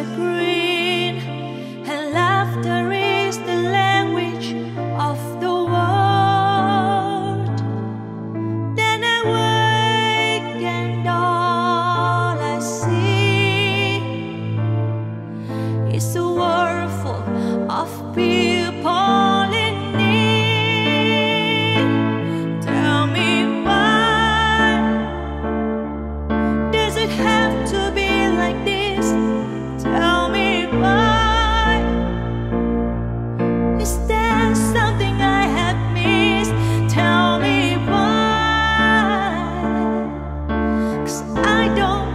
a green, and laughter is the language of the world. Then I wake and all I see is a world full of people. I don't